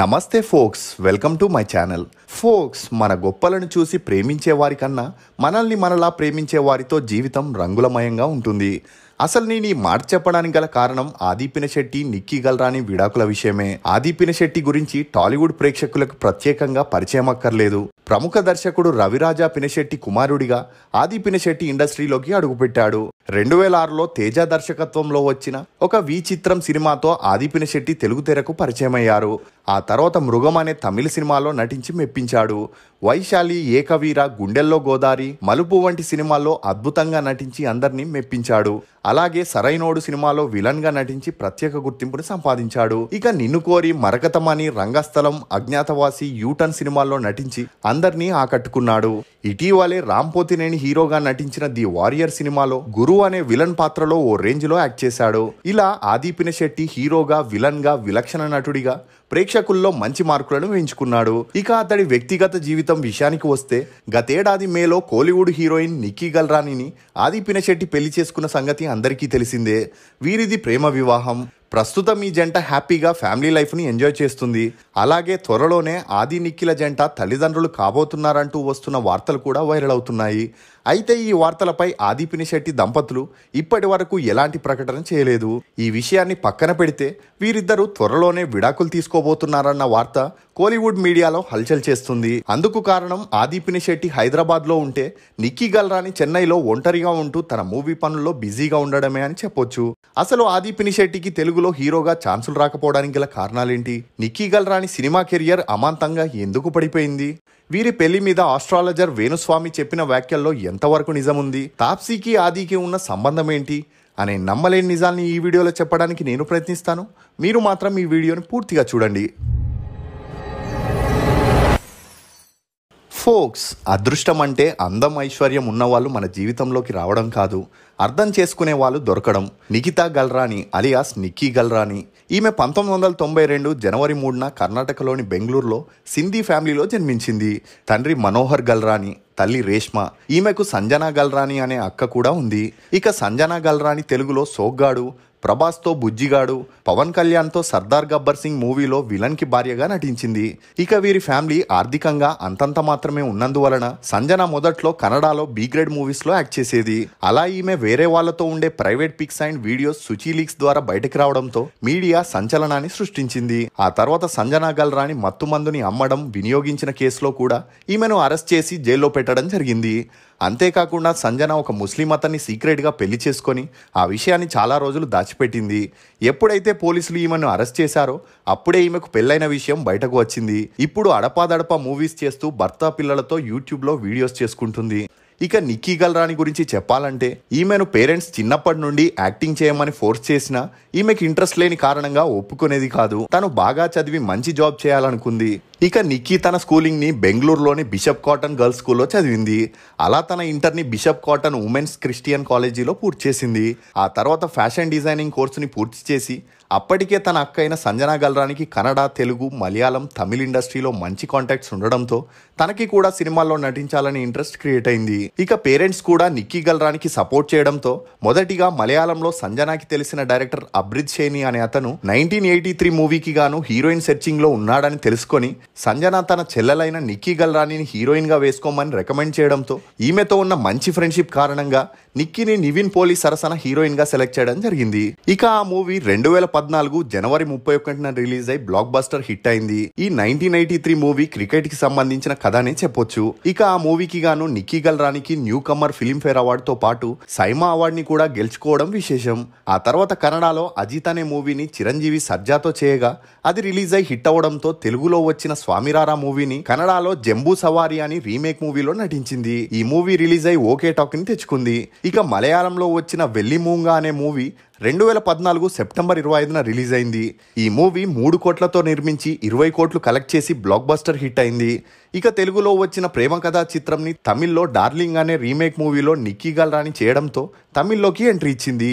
నమస్తే folks, welcome to my channel. Folks, మన గొప్పలను చూసి ప్రేమించే వారికన్నా మనల్ని మనలా ప్రేమించే వారితో జీవితం రంగులమయంగా ఉంటుంది. అసలు నేను ఈ మాట చెప్పడానికి గల కారణం ఆది పినిశెట్టి, నిక్కీ గల్రాని విడాకుల విషయమే. ఆది పినిశెట్టి గురించి టాలీవుడ్ ప్రేక్షకులకు ప్రత్యేకంగా పరిచయం అక్కర్లేదు. ప్రముఖ దర్శకుడు రవిరాజా పినిశెట్టి కుమారుడిగా ఆది పినిశెట్టి ఇండస్ట్రీలోకి అడుగుపెట్టాడు. 2006లో తేజ దర్శకత్వంలో వచ్చిన ఒక విచిత్రం సినిమాతో ఆది పినిశెట్టి తెలుగు తెరకు పరిచయమయ్యారు. ఆ తర్వాత మృగం అనే తమిళ సినిమాలో నటించి మెప్పించాడు. వైశాలి, ఏకవీర, గుండెల్లో గోదారి, మలుపు వంటి సినిమాల్లో అద్భుతంగా నటించి అందరినీ మెప్పించాడు. అలాగే సరైనోడు సినిమాలో విలన్ గా నటించి ప్రత్యేక గుర్తింపును సంపాదించాడు. ఇక నిన్ను కోరి, మరకతమని, రంగస్థలం, అజ్ఞాతవాసి, యూటర్న్ సినిమాల్లో నటించి అందరినీ ఆకట్టుకున్నాడు. ఇటీవలే రాంపోతినేని హీరోగా నటించిన ది వారియర్ సినిమాలో గురు అనే విలన్ పాత్రలో ఓ రేంజ్ లో యాక్ట్ చేశాడు. ఇలా ఆది పినిశెట్టి హీరోగా, విలన్ గా, విలక్షణ నటుడిగా ప్రేక్షకుల్లో మంచి మార్కులను వేయించుకున్నాడు. ఇక అతడి వ్యక్తిగత జీవితం విషయానికి వస్తే, గతేడాది మేలో కోలీవుడ్ హీరోయిన్ నిక్కీ గల్రానిని ఆది పినిశెట్టి పెళ్లి చేసుకున్న సంగతి అందరికీ తెలిసిందే. వీరిది ప్రేమ వివాహం. ప్రస్తుతం ఈ జంట హ్యాపీగా ఫ్యామిలీ లైఫ్ని ఎంజాయ్ చేస్తుంది. అలాగే త్వరలోనే ఆది నిక్కిల జంట తల్లిదండ్రులు కాబోతున్నారంటూ వస్తున్న వార్తలు కూడా వైరల్ అవుతున్నాయి. అయితే ఈ వార్తలపై ఆది పినిశెట్టి దంపతులు ఇప్పటి వరకు ఎలాంటి ప్రకటన చేయలేదు. ఈ విషయాన్ని పక్కన పెడితే, వీరిద్దరూ త్వరలోనే విడాకులు తీసుకోబోతున్నారన్న వార్త కోలీవుడ్ మీడియాలో హల్చల్ చేస్తుంది. అందుకు కారణం ఆది పినిశెట్టి హైదరాబాద్లో ఉంటే నిక్కీ గల్రాని చెన్నైలో ఒంటరిగా ఉంటూ తన మూవీ పనుల్లో బిజీగా ఉండడమే అని చెప్పొచ్చు. అసలు ఆది పినిశెట్టికి తెలుగు హీరోగా ఛాన్సులు రాకపోవడానికి గల కారణాలేంటి? నిక్కీ గల్రాని సినిమా కెరియర్ అమాంతంగా ఎందుకు పడిపోయింది? వీరి పెళ్లి మీద ఆస్ట్రాలజర్ వేణుస్వామి చెప్పిన వ్యాఖ్యల్లో ఎంతవరకు నిజముంది? తాప్సీకి ఆదికి ఉన్న సంబంధం ఏంటి అనే నమ్మలేని నిజాల్ని ఈ వీడియోలో చెప్పడానికి నేను ప్రయత్నిస్తాను. మీరు మాత్రం ఈ వీడియోని పూర్తిగా చూడండి. ఫోక్స్, అదృష్టం అంటే అందం, ఐశ్వర్యం ఉన్నవాళ్ళు మన జీవితంలోకి రావడం కాదు, అర్థం చేసుకునే వాళ్ళు దొరకడం. నిఖితా గల్రాని అలియాస్ నిక్కీ గల్రాని, ఈమె 1992 జనవరి 3న కర్ణాటకలోని బెంగళూరులో సింధీ ఫ్యామిలీలో జన్మించింది. తండ్రి మనోహర్ గల్రాని, తల్లి రేష్మ. ఈమెకు సంజనా గల్రాని అనే అక్క కూడా ఉంది. ఇక సంజనా గల్రాని తెలుగులో సోగ్గాడు, ప్రభాస్తో బుజ్జిగాడు, పవన్ కళ్యాణ్తో సర్దార్ గబ్బర్ సింగ్ మూవీలో విలన్కి భార్యగా నటించింది. ఇక వీరి ఫ్యామిలీ ఆర్థికంగా అంతంత మాత్రమే ఉన్నందువలన సంజన మొదట్లో కన్నడలో బి గ్రేడ్ మూవీస్లో యాక్ట్ చేసేది. అలా ఈమె వేరే వాళ్లతో ఉండే private pics and videos Suchi leaks ద్వారా బయటకు రావడంతో మీడియా సంచలనాన్ని సృష్టించింది. ఆ తర్వాత సంజన గల్రాని మత్తు మందుని అమ్మడం, వినియోగించిన కేసులో కూడా ఈమెను అరెస్ట్ చేసి జైల్లో పెట్టడం జరిగింది. అంతేకాకుండా సంజన ఒక ముస్లిం అతన్ని సీక్రెట్గా పెళ్లి చేసుకొని ఆ విషయాన్ని చాలా రోజులు దాచిపెట్టింది. ఎప్పుడైతే పోలీసులు ఈమెను అరెస్ట్ చేశారో అప్పుడే ఈమెకు పెళ్లైన విషయం బయటకు వచ్చింది. ఇప్పుడు అడపాదడపా మూవీస్ చేస్తూ భర్త, పిల్లలతో యూట్యూబ్లో వీడియోస్ చేసుకుంటుంది. ఇక నిక్కీ గల్రాని గురించి చెప్పాలంటే, ఈమెను పేరెంట్స్ చిన్నప్పటి నుండి యాక్టింగ్ చేయమని ఫోర్స్ చేసినా ఈమెకి ఇంట్రెస్ట్ లేని కారణంగా ఒప్పుకునేది కాదు. తను బాగా చదివి మంచి జాబ్ చేయాలనుకుంది. ఇక నిక్కీ తన స్కూలింగ్ని బెంగళూరులోని బిషప్ కాటన్ గర్ల్స్ స్కూల్లో చదివింది. అలా తన ఇంటర్ని బిషప్ కాటన్ ఉమెన్స్ క్రిస్టియన్ కాలేజీలో పూర్తి చేసింది. ఆ తర్వాత ఫ్యాషన్ డిజైనింగ్ కోర్సుని పూర్తి చేసి అప్పటికే తన అక్క అయిన సంజనా గల్రానికి కన్నడ, తెలుగు, మలయాళం, తమిళ్ ఇండస్ట్రీలో మంచి కాంటాక్ట్స్ ఉండడంతో తనకి కూడా సినిమాల్లో నటించాలని ఇంట్రెస్ట్ క్రియేట్ అయింది. ఇక పేరెంట్స్ కూడా నిక్కీ గల్రానికి సపోర్ట్ చేయడంతో మొదటిగా మలయాళంలో సంజనాకి తెలిసిన డైరెక్టర్ అబ్రిద్ షేని అనే అతను 1983 మూవీకి గాను హీరోయిన్ సెర్చింగ్లో ఉన్నాడని తెలుసుకొని సంజన తన చెల్లెలైన నిక్కీ గల్రానిని హీరోయిన్గా వేసుకోమని రికమెండ్ చేయడంతో ఈమెతో ఉన్న మంచి ఫ్రెండ్షిప్ కారణంగా నిక్కీని నివిన్ పోలీ సరసన హీరోయిన్గా సెలెక్ట్ చేయడం జరిగింది. ఇక ఆ మూవీ 2014 జనవరి 31న రిలీజ్ అయి బ్లాక్ బస్టర్ హిట్ అయింది. ఈ 1983 మూవీ క్రికెట్ కి సంబంధించిన కథ అని చెప్పొచ్చు. ఇక ఆ మూవీకి గాను నిక్కీ గల్రానికి న్యూ కమర్ ఫిల్మ్ఫేర్ అవార్డు తో పాటు సైమా అవార్డు ని కూడా గెలుచుకోవడం విశేషం. ఆ తర్వాత కన్నడలో అజిత్ అనే మూవీని చిరంజీవి సర్జాతో చేయగా అది రిలీజ్ అయి హిట్ అవ్వడంతో తెలుగులో వచ్చిన స్వామిరారా మూవీని కన్నడలో జంబూ సవారి అని రీమేక్ మూవీలో నటించింది. ఈ మూవీ రిలీజ్ అయి ఓకే టాక్ ని తెచ్చుకుంది. ఇక మలయాళంలో వచ్చిన వెల్లిమూంగా అనే మూవీ 2014 సెప్టెంబర్ 25న రిలీజ్ అయింది. ఈ మూవీ 3 కోట్లతో నిర్మించి 20 కోట్లు కలెక్ట్ చేసి బ్లాక్ బస్టర్ హిట్ అయింది. ఇక తెలుగులో వచ్చిన ప్రేమ కథా చిత్రంని తమిళ్లో డార్లింగ్ అనే రీమేక్ మూవీలో నిక్కీ గల్రాని చేయడంతో తమిళ్లోకి ఎంట్రీ ఇచ్చింది.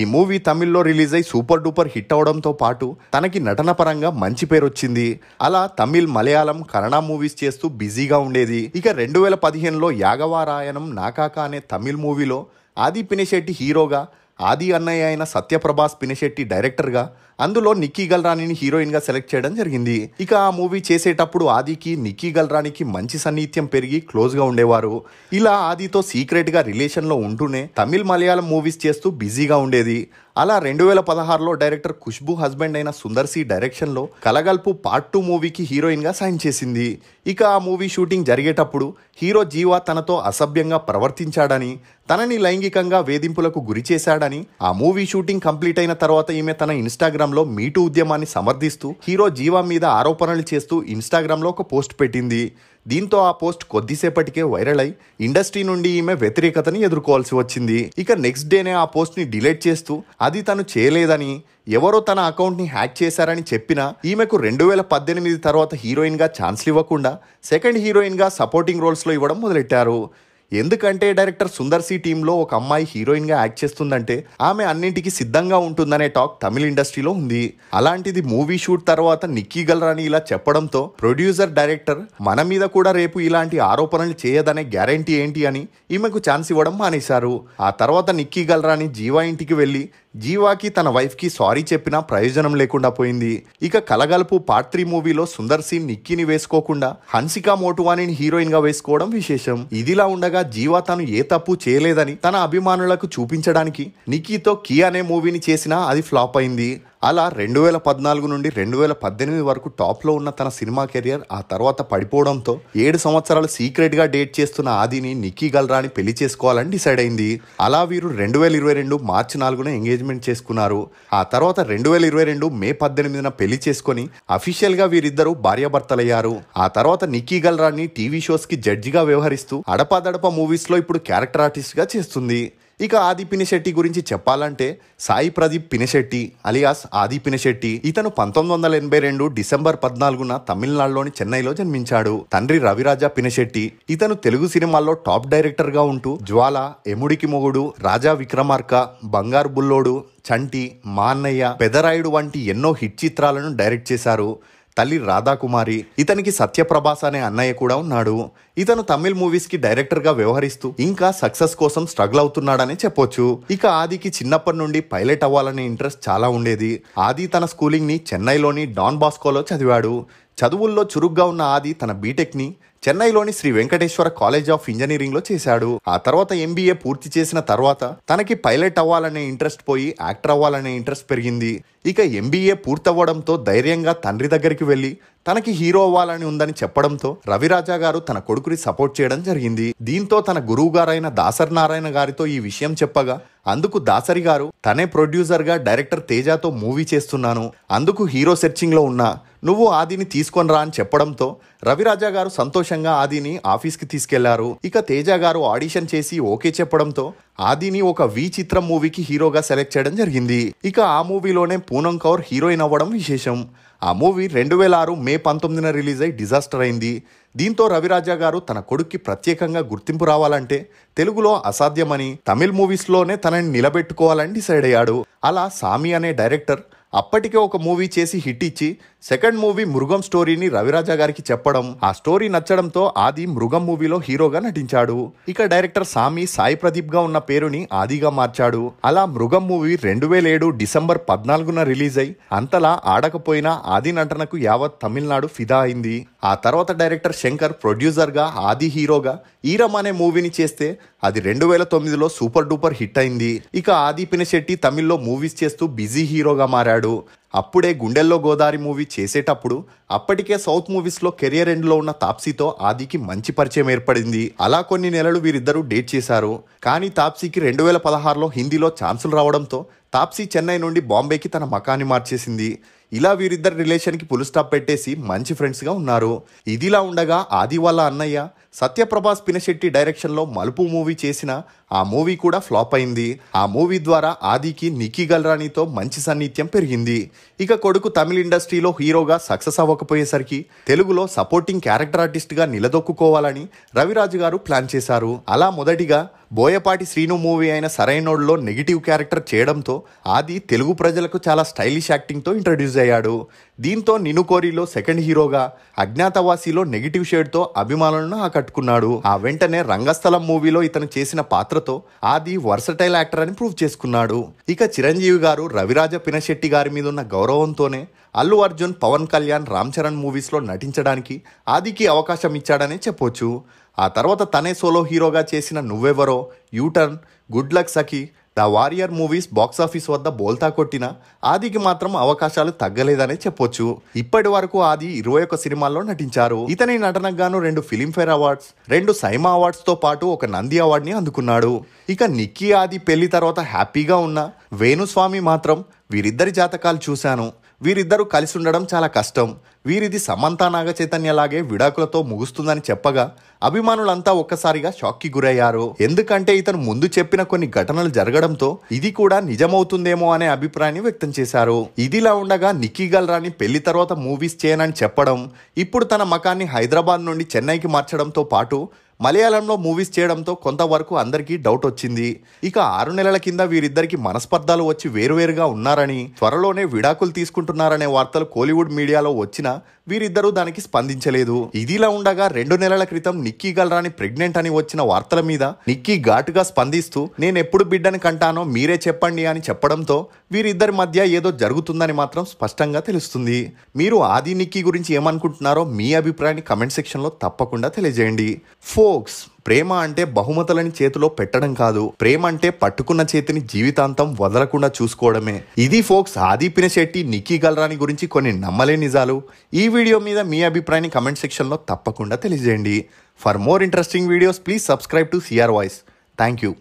ఈ మూవీ తమిళ్లో రిలీజ్ అయి సూపర్ డూపర్ హిట్ అవడంతో పాటు తనకి నటన పరంగా మంచి పేరు వచ్చింది. అలా తమిళ్, మలయాళం, కన్నడ మూవీస్ చేస్తూ బిజీగా ఉండేది. ఇక 2015లో యాగవారాయణం నాకాక అనే తమిళ్ మూవీలో ఆది పినిశెట్టి హీరోగా ఆది అన్నయ్య అయిన సత్యప్రభాస్ పినిశెట్టి డైరెక్టర్గా, అందులో నిక్కీ గల్రానీని హీరోయిన్గా సెలెక్ట్ చేయడం జరిగింది. ఇక ఆ మూవీ చేసేటప్పుడు ఆదికి నిక్కీ గల్రానీకి మంచి సన్నిహిత్యం పెరిగి క్లోజ్గా ఉండేవారు. ఇలా ఆదితో సీక్రెట్గా రిలేషన్లో ఉంటూనే తమిళ్ మలయాళం మూవీస్ చేస్తూ బిజీగా ఉండేది. అలా 2016లో డైరెక్టర్ ఖుష్బూ హస్బెండ్ అయిన సుందర్ సి డైరెక్షన్లో కలగల్పు పార్ట్ 2 మూవీకి హీరోయిన్గా సైన్ చేసింది. ఇక ఆ మూవీ షూటింగ్ జరిగేటప్పుడు హీరో జీవా తనతో అసభ్యంగా ప్రవర్తించాడని, తనని లైంగికంగా వేధింపులకు గురి చేశాడని, ఆ మూవీ షూటింగ్ కంప్లీట్ అయిన తర్వాత ఈమె తన ఇన్స్టాగ్రామ్లో మీటూ ఉద్యమాన్ని సమర్థిస్తూ హీరో జీవా మీద ఆరోపణలు చేస్తూ ఇన్స్టాగ్రామ్లో ఒక పోస్ట్ పెట్టింది. దీంతో ఆ పోస్ట్ కొద్దిసేపటికే వైరల్ అయి ఇండస్ట్రీ నుండి ఈమె వ్యతిరేకతని ఎదుర్కోవాల్సి వచ్చింది. ఇక నెక్స్ట్ డేనే ఆ పోస్ట్ని డిలీట్ చేస్తూ అది తను చేయలేదని, ఎవరో తన అకౌంట్ని హ్యాక్ చేశారని చెప్పినా ఈమెకు 2018 తర్వాత హీరోయిన్గా ఛాన్స్లు ఇవ్వకుండా సెకండ్ హీరోయిన్గా సపోర్టింగ్ రోల్స్లో ఇవ్వడం మొదలెట్టారు. ఎందుకంటే డైరెక్టర్ సుందర్ సి టీంలో ఒక అమ్మాయి హీరోయిన్గా యాక్ట్ చేస్తుందంటే ఆమె అన్నింటికి సిద్ధంగా ఉంటుందనే టాక్ తమిళ ఇండస్ట్రీలో ఉంది. అలాంటిది మూవీ షూట్ తర్వాత నిక్కీ గల్రాని ఇలా చెప్పడంతో ప్రొడ్యూసర్ డైరెక్టర్ మన మీద కూడా రేపు ఇలాంటి ఆరోపణలు చేయదనే గ్యారంటీ ఏంటి అని ఈమెకు ఛాన్స్ ఇవ్వడం మానేశారు. ఆ తర్వాత నిక్కీ గల్రాని జీవా ఇంటికి వెళ్ళి జీవాకి తన వైఫ్కి సారీ చెప్పినా ప్రయోజనం లేకుండా పోయింది. ఇక కలగల్పు పార్ట్ 3 మూవీలో సుందర్ సి నిక్కీని వేసుకోకుండా హన్సికా మోట్వానిని హీరోయిన్గా వేసుకోవడం విశేషం. ఇదిలా ఉండగా జీవా తాను ఏ తప్పు చేయలేదని తన అభిమానులకు చూపించడానికి నిక్కీతో కీ అనే మూవీని చేసినా అది ఫ్లాప్ అయింది. అలా 2014 నుండి 2018 వరకు టాప్లో ఉన్న తన సినిమా కెరియర్ ఆ తర్వాత పడిపోవడంతో 7 సంవత్సరాలు సీక్రెట్గా డేట్ చేస్తున్న ఆదిని నిక్కీ గల్రాని పెళ్లి చేసుకోవాలని డిసైడ్ అయింది. అలా వీరు 2022 మార్చి 4న ఎంగేజ్మెంట్ చేసుకున్నారు. ఆ తర్వాత 2022 మే 18న పెళ్లి చేసుకుని అఫీషియల్గా వీరిద్దరూ భార్యాభర్తలయ్యారు. ఆ తర్వాత నిక్కీ గల్రాని టీవీ షోస్కి జడ్జిగా వ్యవహరిస్తూ అడపాదడప మూవీస్లో ఇప్పుడు క్యారెక్టర్ ఆర్టిస్ట్గా చేస్తుంది. ఇక ఆది పినిశెట్టి గురించి చెప్పాలంటే సాయి ప్రదీప్ పినిశెట్టి అలియాస్ ఆది పినిశెట్టి ఇతను 1982 డిసెంబర్ 14న తమిళనాడులోని చెన్నైలో జన్మించాడు. తండ్రి రవిరాజ పినిశెట్టి ఇతను తెలుగు సినిమాల్లో టాప్ డైరెక్టర్గా ఉంటూ జ్వాల, ఎముడికి మొగుడు, రాజా విక్రమార్క, బంగారు బుల్లోడు, చంటి, మా అన్నయ్య, పెదరాయుడు వంటి ఎన్నో హిట్ చిత్రాలను డైరెక్ట్ చేశారు. తల్లి రాధాకుమారి. ఇతనికి సత్యప్రభాస్ అనే అన్నయ్య కూడా ఉన్నాడు. ఇతను తమిళ్ మూవీస్కి డైరెక్టర్గా వ్యవహరిస్తూ ఇంకా సక్సెస్ కోసం స్ట్రగుల్ అవుతున్నాడని చెప్పొచ్చు. ఇక ఆదికి చిన్నప్పటి నుండి పైలట్ అవ్వాలనే ఇంట్రెస్ట్ చాలా ఉండేది. ఆది తన స్కూలింగ్ని చెన్నైలోని డాన్ బాస్కోలో చదివాడు. చదువుల్లో చురుగ్గా ఉన్న ఆది తన బీటెక్ని చెన్నైలోని శ్రీ వెంకటేశ్వర కాలేజ్ ఆఫ్ ఇంజనీరింగ్లో చేశాడు. ఆ తర్వాత MBA పూర్తి చేసిన తర్వాత తనకి పైలట్ అవ్వాలనే ఇంట్రెస్ట్ పోయి యాక్టర్ అవ్వాలనే ఇంట్రెస్ట్ పెరిగింది. ఇక MBA పూర్తవ్వడంతో ధైర్యంగా తండ్రి దగ్గరికి వెళ్ళి తనకి హీరో అవ్వాలని ఉందని చెప్పడంతో రవిరాజా గారు తన కొడుకుని సపోర్ట్ చేయడం జరిగింది. దీంతో తన గురువు గారైన దాసరి నారాయణ గారితో ఈ విషయం చెప్పగా అందుకు దాసరి గారు తనే ప్రొడ్యూసర్గా డైరెక్టర్ తేజతో మూవీ చేస్తున్నాను, అందుకు హీరో సెర్చింగ్లో ఉన్నా, నువ్వు ఆదిని తీసుకొని రా అని చెప్పడంతో రవిరాజా గారు సంతోషంగా ఆదిని ఆఫీస్కి తీసుకెళ్లారు. ఇక తేజ గారు ఆడిషన్ చేసి ఓకే చెప్పడంతో ఆదిని ఒక వి చిత్రం మూవీకి హీరోగా సెలెక్ట్ చేయడం జరిగింది. ఇక ఆ మూవీలోనే పూనం కౌర్ హీరోయిన్ అవ్వడం విశేషం. ఆ మూవీ 2006 మే 19న రిలీజ్ అయి డిజాస్టర్ అయింది. దీంతో రవిరాజా గారు తన కొడుక్కి ప్రత్యేకంగా గుర్తింపు రావాలంటే తెలుగులో అసాధ్యమని తమిళ్ మూవీస్లోనే తనని నిలబెట్టుకోవాలని డిసైడ్ అయ్యాడు. అలా సామి అనే డైరెక్టర్ అప్పటికే ఒక మూవీ చేసి హిట్ ఇచ్చి సెకండ్ మూవీ మృగం స్టోరీని రవిరాజా గారికి చెప్పడం, ఆ స్టోరీ నచ్చడంతో ఆది మృగం మూవీలో హీరోగా నటించాడు. ఇక డైరెక్టర్ సామి సాయి ప్రదీప్ గా ఉన్న పేరుని ఆదిగా మార్చాడు. అలా మృగం మూవీ 2007 డిసెంబర్ 14న రిలీజ్ అయి అంతలా ఆడకపోయినా ఆది నటనకు యావత్ తమిళనాడు ఫిదా అయింది. ఆ తర్వాత డైరెక్టర్ శంకర్ ప్రొడ్యూసర్గా ఆది హీరోగా ఈరం అనే మూవీని చేస్తే అది 2009లో సూపర్ డూపర్ హిట్ అయింది. ఇక ఆది పినిశెట్టి తమిళ్లో మూవీస్ చేస్తూ బిజీ హీరోగా మారాడు. అప్పుడే గుండెల్లో గోదావరి మూవీ చేసేటప్పుడు అప్పటికే సౌత్ మూవీస్లో కెరియర్ ఎండ్లో ఉన్న తాప్సీతో ఆదికి మంచి పరిచయం ఏర్పడింది. అలా కొన్ని నెలలు వీరిద్దరూ డేట్ చేశారు. కానీ తాప్సీకి 2016లో హిందీలో ఛాన్సులు రావడంతో తాప్సీ చెన్నై నుండి బాంబేకి తన మకాన్ని మార్చేసింది. ఇలా వీరిద్దరి రిలేషన్కి ఫుల్ స్టాప్ పెట్టేసి మంచి ఫ్రెండ్స్గా ఉన్నారు. ఇదిలా ఉండగా ఆది వాళ్ళ అన్నయ్య సత్యప్రభాస్ పినిశెట్టి డైరెక్షన్లో మలుపు మూవీ చేసిన ఆ మూవీ కూడా ఫ్లాప్ అయింది. ఆ మూవీ ద్వారా ఆదికి నిక్కీ గల్రానీతో మంచి సన్నిహిత్యం పెరిగింది. ఇక కొడుకు తమిళ ఇండస్ట్రీలో హీరోగా సక్సెస్ అవ్వకపోయేసరికి తెలుగులో సపోర్టింగ్ క్యారెక్టర్ ఆర్టిస్ట్గా నిలదొక్కుకోవాలని రవిరాజు గారు ప్లాన్ చేశారు. అలా మొదటిగా బోయపాటి శ్రీను మూవీ అయిన సరైనోడ్లో నెగిటివ్ క్యారెక్టర్ చేయడంతో ఆది తెలుగు ప్రజలకు చాలా స్టైలిష్ యాక్టింగ్తో ఇంట్రడ్యూస్ అయ్యాడు. దీంతో నినుకోరిలో సెకండ్ హీరోగా, అజ్ఞాతవాసిలో నెగిటివ్ షేడ్తో అభిమానులను ఆకట్టుకున్నాడు. కట్టుకున్నాడు. ఆ వెంటనే రంగస్థలం మూవీలో ఇతను చేసిన పాత్రతో ఆది వర్సటైల్ యాక్టర్ అని ప్రూవ్ చేసుకున్నాడు. ఇక చిరంజీవి గారు రవిరాజ పినిశెట్టి గారి మీద ఉన్న గౌరవంతోనే అల్లు అర్జున్, పవన్ కళ్యాణ్, రామ్ చరణ్ మూవీస్లో నటించడానికి ఆదికి అవకాశం ఇచ్చాడనే చెప్పొచ్చు. ఆ తర్వాత తనే సోలో హీరోగా చేసిన Nuvvevaro, U turn, good luck Sakhi, the warrior movies box office వద్ద బోల్తా కొట్టిన ఆదికి మాత్రం అవకాశాలు తగ్గలేదనే చెప్పొచ్చు. ఇప్పటి వరకు ఆది 21 సినిమాల్లో నటించారు. ఇతని నటనకు గాను 2 ఫిల్మ్ఫేర్ అవార్డ్స్, 2 సైమా అవార్డ్స్ తో పాటు ఒక నంది అవార్డుని అందుకున్నాడు. ఇక నిక్కీ ఆది పెళ్లి తర్వాత హ్యాపీగా ఉన్న వేణుస్వామి మాత్రం వీరిద్దరి జాతకాలు చూశాను, వీరిద్దరూ కలిసి ఉండడం చాలా కష్టం, వీరిది సమంతా నాగ చైతన్యలాగే విడాకులతో ముగుస్తుందని చెప్పగా అభిమానులంతా ఒక్కసారిగా షాక్కి గురయ్యారు. ఎందుకంటే ఇతను ముందు చెప్పిన కొన్ని ఘటనలు జరగడంతో ఇది కూడా నిజమవుతుందేమో అనే అభిప్రాయాన్ని వ్యక్తం చేశారు. ఇదిలా ఉండగా నిక్కీ గల్రాని పెళ్లి తర్వాత మూవీస్ చేయనని చెప్పడం, ఇప్పుడు తన మకాన్ని హైదరాబాద్ నుండి చెన్నైకి మార్చడంతో పాటు మలయాళంలో మూవీస్ చేయడంతో కొంతవరకు అందరికీ డౌట్ వచ్చింది. ఇక 6 నెలల కింద వీరిద్దరికి మనస్పర్ధాలు వచ్చి వేరువేరుగా ఉన్నారని, త్వరలోనే విడాకులు తీసుకుంటున్నారనే వార్తలు కోలీవుడ్ మీడియాలో వచ్చినా వీరిద్దరూ దానికి స్పందించలేదు. ఇదిలా ఉండగా 2 నెలల క్రితం నిక్కీ గల్రాని ప్రెగ్నెంట్ అని వచ్చిన వార్తల మీద నిక్కీ ఘాటుగా స్పందిస్తూ నేనెప్పుడు బిడ్డని కంటానో మీరే చెప్పండి అని చెప్పడంతో వీరిద్దరి మధ్య ఏదో జరుగుతుందని మాత్రం స్పష్టంగా తెలుస్తుంది. మీరు ఆది నిక్కీ గురించి ఏమనుకుంటున్నారో మీ అభిప్రాయాన్ని కమెంట్ సెక్షన్లో తప్పకుండా తెలియజేయండి. ఫోక్స్, ప్రేమ అంటే బహుమతులని చేతిలో పెట్టడం కాదు, ప్రేమ అంటే పట్టుకున్న చేతిని జీవితాంతం వదలకుండా చూసుకోవడమే. ఇది ఫోక్స్ ఆది పినిశెట్టి, నిక్కీ గల్రాని గురించి కొన్ని నమ్మలేని నిజాలు. ఈ వీడియో మీద మీ అభిప్రాయాన్ని కమెంట్ సెక్షన్లో తప్పకుండా తెలియజేయండి. For more interesting videos please subscribe to CR Voice. Thank you.